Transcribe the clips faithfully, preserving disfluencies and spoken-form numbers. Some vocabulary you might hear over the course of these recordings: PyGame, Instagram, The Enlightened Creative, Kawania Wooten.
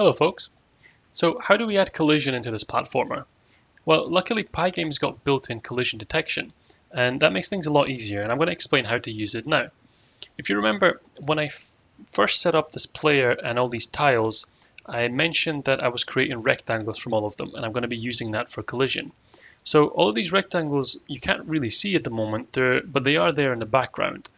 Hello folks. So how do we add collision into this platformer? Well, luckily PyGame's got built-in collision detection, and that makes things a lot easier, and I'm going to explain how to use it now. If you remember, when I first set up this player and all these tiles, I mentioned that I was creating rectangles from all of them, and I'm going to be using that for collision. So all of these rectangles you can't really see at the moment, they're, but they are there in the background.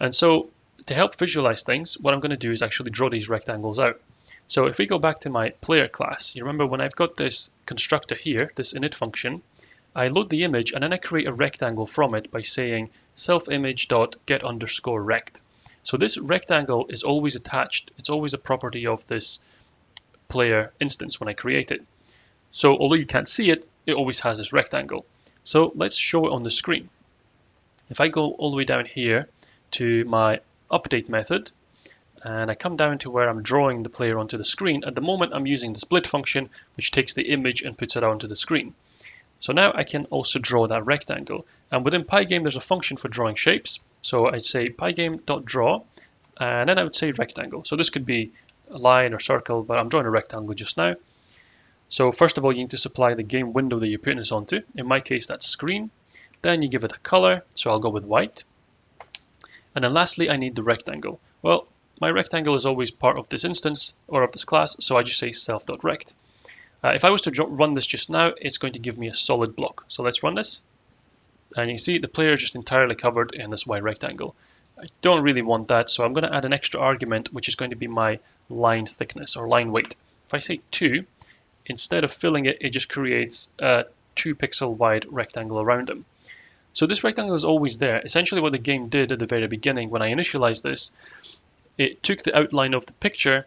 And so to help visualize things, what I'm going to do is actually draw these rectangles out. So if we go back to my player class, you remember when I've got this constructor here, this init function, I load the image and then I create a rectangle from it by saying self-image.get underscore rect. So this rectangle is always attached. It's always a property of this player instance when I create it. So although you can't see it, it always has this rectangle. So let's show it on the screen. If I go all the way down here to my update method, and I come down to where I'm drawing the player onto the screen. At the moment, I'm using the split function, which takes the image and puts it onto the screen. So now I can also draw that rectangle. And within PyGame, there's a function for drawing shapes. So I'd say pygame.draw, and then I would say rectangle. So this could be a line or circle, but I'm drawing a rectangle just now. So first of all, you need to supply the game window that you're putting this onto. In my case, that's screen. Then you give it a color, so I'll go with white. And then lastly, I need the rectangle. Well, my rectangle is always part of this instance or of this class, so I just say self.rect. Uh, if I was to run this just now, it's going to give me a solid block. So let's run this. And you see the player is just entirely covered in this white rectangle. I don't really want that, so I'm going to add an extra argument, which is going to be my line thickness or line weight. If I say two, instead of filling it, it just creates a two pixel wide rectangle around them. So this rectangle is always there. Essentially what the game did at the very beginning when I initialized this, it took the outline of the picture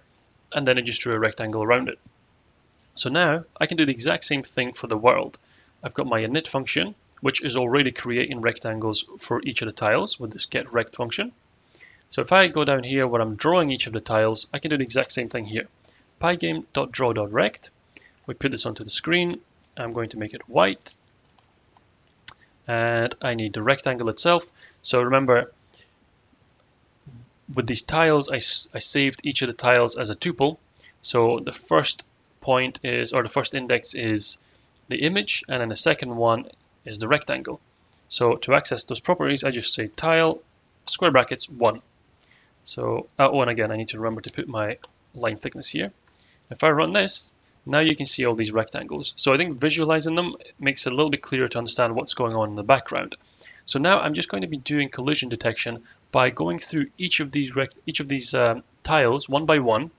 and then it just drew a rectangle around it. So now I can do the exact same thing for the world. I've got my init function, which is already creating rectangles for each of the tiles with this getRect function. So if I go down here where I'm drawing each of the tiles, I can do the exact same thing here. Pygame.draw.rect. We put this onto the screen. I'm going to make it white. And I need the rectangle itself. So remember, with these tiles, I, I saved each of the tiles as a tuple. So the first point is, or the first index is the image, and then the second one is the rectangle. So to access those properties, I just say tile, square brackets, one. So, oh, and again, I need to remember to put my line thickness here. If I run this, now you can see all these rectangles. So I think visualizing them makes it a little bit clearer to understand what's going on in the background. So now I'm just going to be doing collision detection by going through each of these rec each of these um, tiles one by one,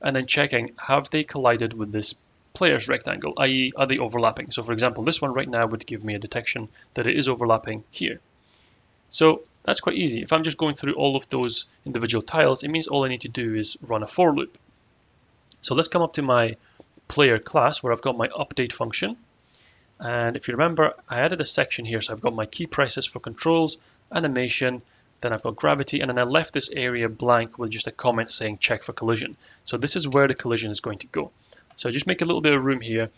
and then checking have they collided with this player's rectangle, that is are they overlapping. So for example, this one right now would give me a detection that it is overlapping here. So that's quite easy. If I'm just going through all of those individual tiles, it means all I need to do is run a for loop. So let's come up to my player class where I've got my update function. And if you remember, I added a section here. So I've got my key prices for controls, animation, then I've got gravity, and then I left this area blank with just a comment saying check for collision. So this is where the collision is going to go. So just make a little bit of room here,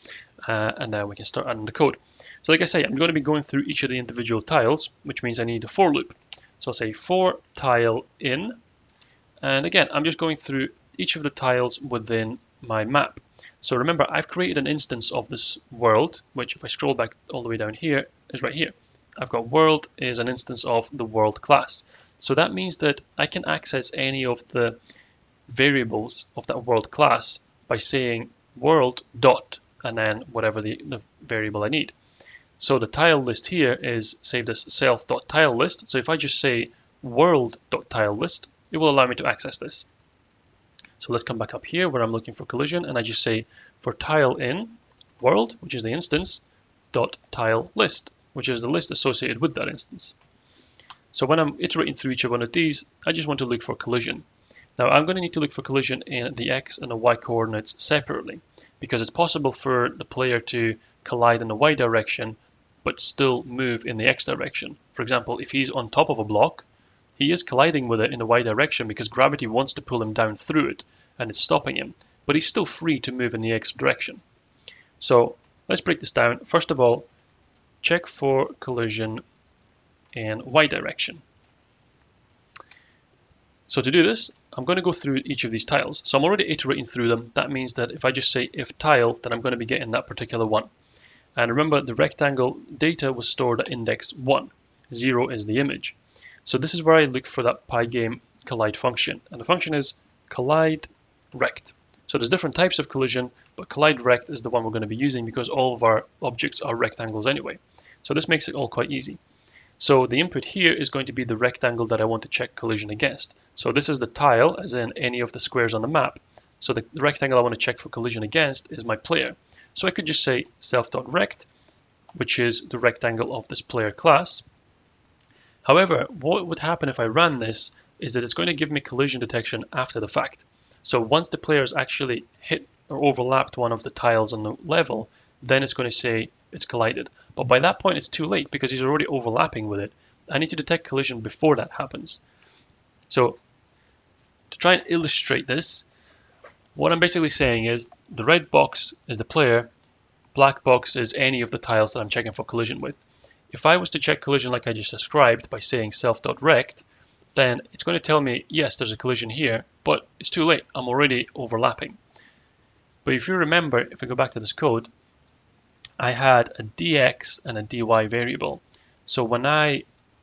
uh, and then we can start adding the code. So like I say, I'm going to be going through each of the individual tiles, which means I need a for loop. So I'll say for tile in, and again, I'm just going through each of the tiles within my map. So remember, I've created an instance of this world, which if I scroll back all the way down here, is right here. I've got world is an instance of the world class. So that means that I can access any of the variables of that world class by saying world dot, and then whatever the, the variable I need. So the tile list here is saved as self.tile list. So if I just say world.tile list, it will allow me to access this. So let's come back up here where I'm looking for collision, and I just say for tile in world, which is the instance, dot tile list, which is the list associated with that instance. So when I'm iterating through each one of these, I just want to look for collision. Now I'm going to need to look for collision in the x and the y coordinates separately, because it's possible for the player to collide in the y direction but still move in the x direction. For example, if he's on top of a block, he is colliding with it in the y direction because gravity wants to pull him down through it and it's stopping him, but he's still free to move in the x direction. So let's break this down. First of all, check for collision in y direction. So to do this, I'm going to go through each of these tiles. So I'm already iterating through them. That means that if I just say if tile, then I'm going to be getting that particular one. And remember, the rectangle data was stored at index one. zero is the image. So this is where I look for that PyGame collide function. And the function is collide rect. So there's different types of collision, but collide rect is the one we're going to be using because all of our objects are rectangles anyway. So this makes it all quite easy. So the input here is going to be the rectangle that I want to check collision against. So this is the tile, as in any of the squares on the map. So the rectangle I want to check for collision against is my player. So I could just say self.rect, which is the rectangle of this player class. However, what would happen if I ran this is that it's going to give me collision detection after the fact. So once the player has actually hit or overlapped one of the tiles on the level, then it's going to say it's collided. But by that point, it's too late because he's already overlapping with it. I need to detect collision before that happens. So to try and illustrate this, what I'm basically saying is the red box is the player, black box is any of the tiles that I'm checking for collision with. If I was to check collision like I just described by saying self.rect, then it's going to tell me, yes, there's a collision here, but it's too late. I'm already overlapping. But if you remember, if we go back to this code, I had a dx and a dy variable. So when I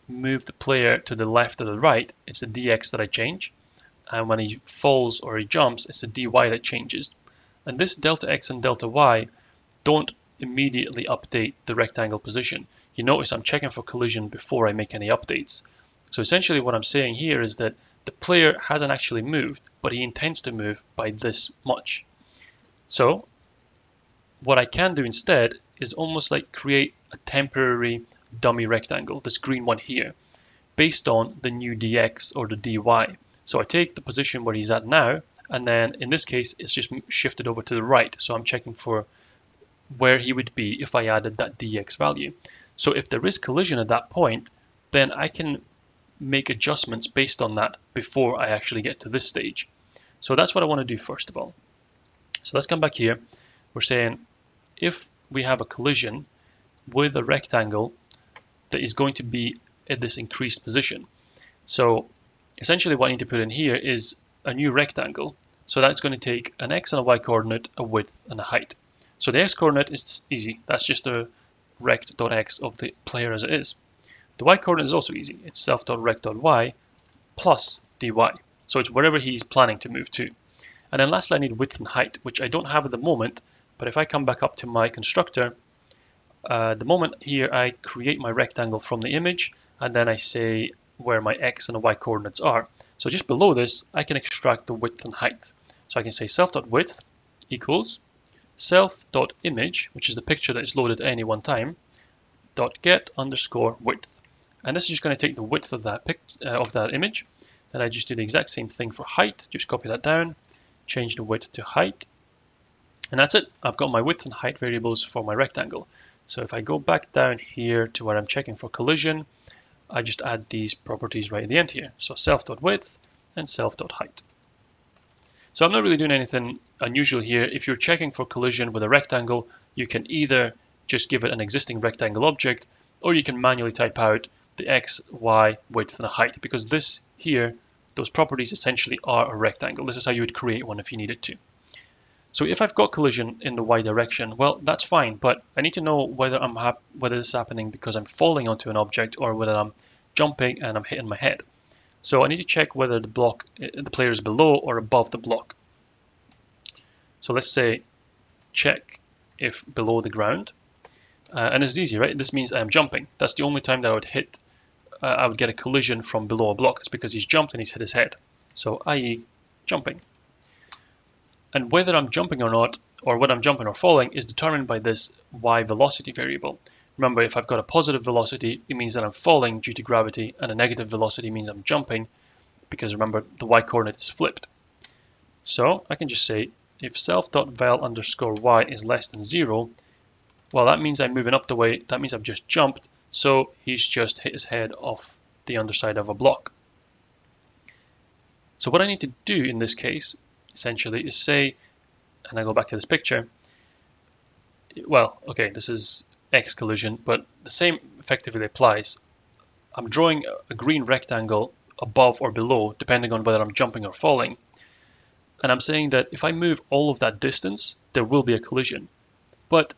move the player to the left or the right, it's the dx that I change. And when he falls or he jumps, it's the dy that changes. And this delta x and delta y don't immediately update the rectangle position. You notice I'm checking for collision before I make any updates. So essentially what I'm saying here is that the player hasn't actually moved, but he intends to move by this much. So what I can do instead is almost like create a temporary dummy rectangle, this green one here, based on the new dx or the dy. So I take the position where he's at now, and then in this case, it's just shifted over to the right. So I'm checking for where he would be if I added that dx value. So if there is collision at that point, then I can make adjustments based on that before I actually get to this stage. So that's what I want to do first of all. So let's come back here. We're saying if we have a collision with a rectangle that is going to be at this increased position. So essentially what I need to put in here is a new rectangle. So that's going to take an x and a y coordinate, a width and a height. So the x coordinate is easy. That's just a rect.x of the player as it is. The y coordinate is also easy. It's self.rect.y plus dy. So it's wherever he's planning to move to. And then lastly, I need width and height, which I don't have at the moment. But if I come back up to my constructor, uh, the moment here I create my rectangle from the image, and then I say where my x and the y coordinates are. So just below this, I can extract the width and height. So I can say self.width equals self.image, which is the picture that is loaded at any one time, dot get underscore width. And this is just going to take the width of that pic uh, of that image. Then I just do the exact same thing for height. Just copy that down, change the width to height. And that's it. I've got my width and height variables for my rectangle. So if I go back down here to where I'm checking for collision, I just add these properties right at the end here. So self.width and self.height. So I'm not really doing anything unusual here. If you're checking for collision with a rectangle, you can either just give it an existing rectangle object, or you can manually type out the x, y, width, and a height, because this here, those properties essentially are a rectangle. This is how you would create one if you needed to. So if I've got collision in the y direction, well, that's fine, but I need to know whether I'm hap whether this is happening because I'm falling onto an object or whether I'm jumping and I'm hitting my head. So I need to check whether the block, the player is below or above the block. So let's say check if below the ground, uh, and it's easy, right? This means I'm jumping. That's the only time that I would hit, uh, I would get a collision from below a block. It's because he's jumped and he's hit his head. So that is jumping. And whether I'm jumping or not, or whether I'm jumping or falling, is determined by this y velocity variable. Remember, if I've got a positive velocity, it means that I'm falling due to gravity, and a negative velocity means I'm jumping, because remember, the y coordinate is flipped. So I can just say, if self.val underscore y is less than zero, well, that means I'm moving up the way, that means I've just jumped, so he's just hit his head off the underside of a block. So what I need to do in this case essentially is say, and I go back to this picture, well, okay, this is X collision, but the same effectively applies. I'm drawing a green rectangle above or below, depending on whether I'm jumping or falling. And I'm saying that if I move all of that distance, there will be a collision. But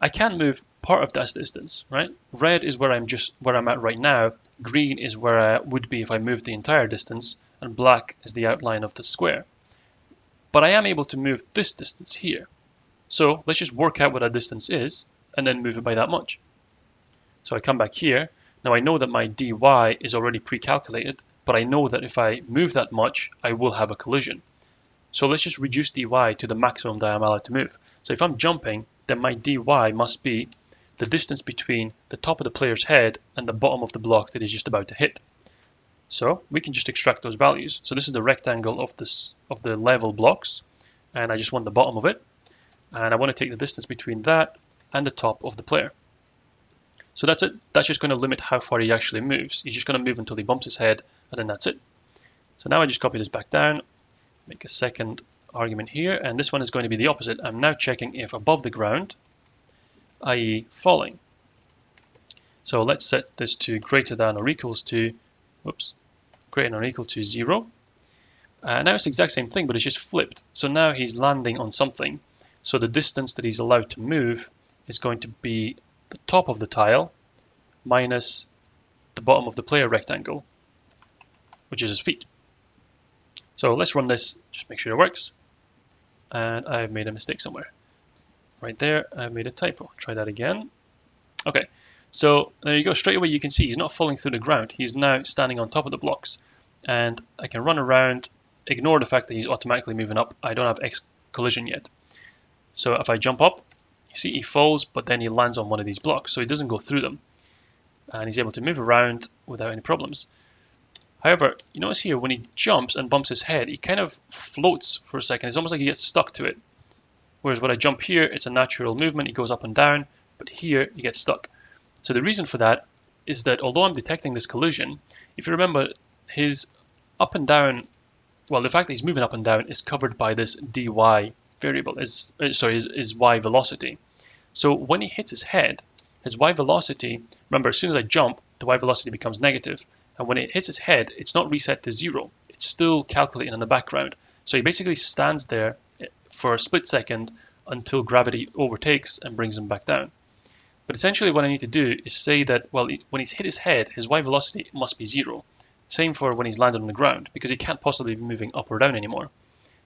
I can move part of that distance, right? Red is where I'm just where I'm at right now. Green is where I would be if I moved the entire distance, and black is the outline of the square. But I am able to move this distance here. So let's just work out what that distance is and then move it by that much. So I come back here. Now I know that my dy is already pre-calculated, but I know that if I move that much, I will have a collision. So let's just reduce dy to the maximum that I'm allowed to move. So if I'm jumping, then my dy must be the distance between the top of the player's head and the bottom of the block that he's just about to hit. So we can just extract those values. So this is the rectangle of this of the level blocks, and I just want the bottom of it, and I want to take the distance between that and the top of the player. So that's it. That's just going to limit how far he actually moves. He's just going to move until he bumps his head, and then that's it. So now I just copy this back down, make a second argument here, and this one is going to be the opposite. I'm now checking if above the ground, that is falling. So let's set this to greater than or equals to, whoops, greater than or equal to zero. Uh, now it's the exact same thing, but it's just flipped. So now he's landing on something. So the distance that he's allowed to move is going to be the top of the tile minus the bottom of the player rectangle, which is his feet. So let's run this, just make sure it works. And I've made a mistake somewhere. Right there, I made a typo. Try that again. Okay, so there you go. Straight away you can see he's not falling through the ground. He's now standing on top of the blocks. And I can run around, ignore the fact that he's automatically moving up. I don't have X collision yet. So if I jump up, you see he falls, but then he lands on one of these blocks. So he doesn't go through them. And he's able to move around without any problems. However, you notice here when he jumps and bumps his head, he kind of floats for a second. It's almost like he gets stuck to it. Whereas when I jump here, it's a natural movement. It goes up and down, but here you get stuck. So the reason for that is that although I'm detecting this collision, if you remember, his up and down, well, the fact that he's moving up and down is covered by this dy variable, is sorry, his, his y velocity. So when he hits his head, his y velocity, remember, as soon as I jump, the y velocity becomes negative. And when it hits his head, it's not reset to zero. It's still calculating in the background. So he basically stands there for a split second until gravity overtakes and brings him back down. But essentially what I need to do is say that, well, when he's hit his head, his y velocity must be zero. Same for when he's landed on the ground, because he can't possibly be moving up or down anymore.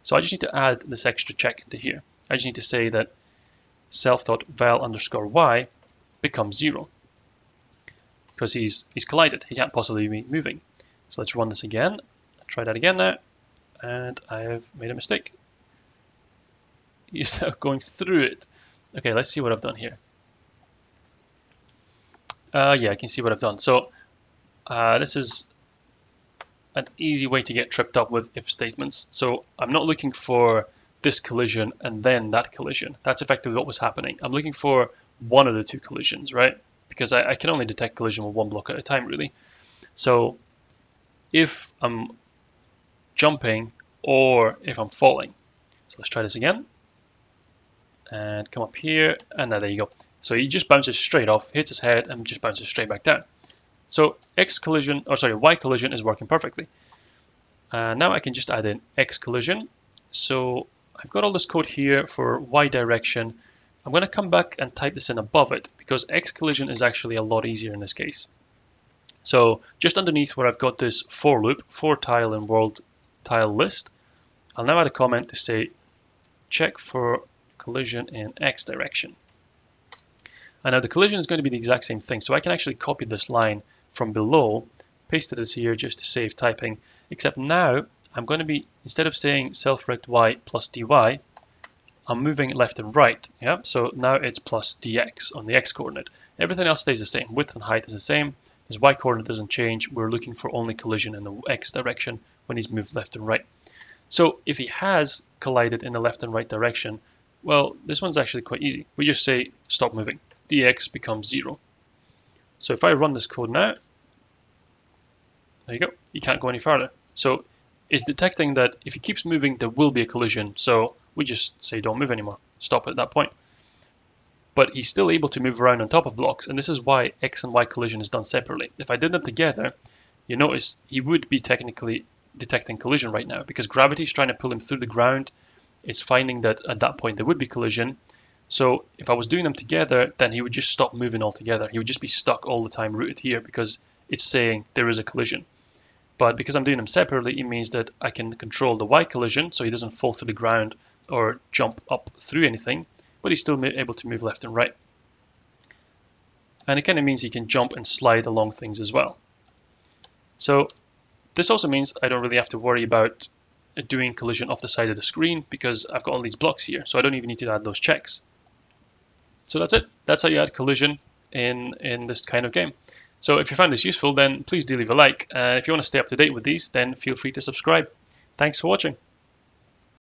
So I just need to add this extra check into here. I just need to say that self.val underscore y becomes zero, because he's, he's collided. He can't possibly be moving. So let's run this again. Try that again now. And I have made a mistake. He's now going through it. Okay, let's see what I've done here. Uh, yeah, I can see what I've done. So uh, this is an easy way to get tripped up with if statements. So I'm not looking for this collision and then that collision. That's effectively what was happening. I'm looking for one of the two collisions, right? Because I, I can only detect collision with one block at a time, really. So if I'm jumping or if I'm falling. So let's try this again. And come up here, and now there you go. So he just bounces straight off, hits his head, and just bounces straight back down. So X collision, or sorry, Y collision is working perfectly. Uh, now I can just add in X collision. So I've got all this code here for Y direction. I'm going to come back and type this in above it, because X collision is actually a lot easier in this case. So just underneath where I've got this for loop, for tile and world tile list, I'll now add a comment to say check for collision in X direction. And now the collision is going to be the exact same thing, so I can actually copy this line from below, paste it as here just to save typing, except now I'm going to be, instead of saying self-rect y plus dy, I'm moving left and right. Yeah, so now it's plus dx on the X coordinate. Everything else stays the same. Width and height is the same. His Y coordinate doesn't change. We're looking for only collision in the X direction when he's moved left and right. So if he has collided in the left and right direction, well, this one's actually quite easy. We just say stop moving. Dx becomes zero. So if I run this code now, there you go. You can't go any farther. So it's detecting that if he keeps moving, there will be a collision. So we just say don't move anymore. Stop at that point. But he's still able to move around on top of blocks. And this is why X and Y collision is done separately. If I did them together, you notice he would be technically detecting collision right now because gravity is trying to pull him through the ground. It's finding that at that point there would be collision. So if I was doing them together, then he would just stop moving altogether. He would just be stuck all the time rooted here because it's saying there is a collision. But because I'm doing them separately, it means that I can control the Y collision so he doesn't fall through the ground or jump up through anything, but he's still able to move left and right. And it kind of means he can jump and slide along things as well. So this also means I don't really have to worry about doing collision off the side of the screen because I've got all these blocks here, so I don't even need to add those checks. So that's it. That's how you add collision in, in this kind of game. So if you found this useful, then please do leave a like. Uh, if you want to stay up to date with these, then feel free to subscribe. Thanks for watching.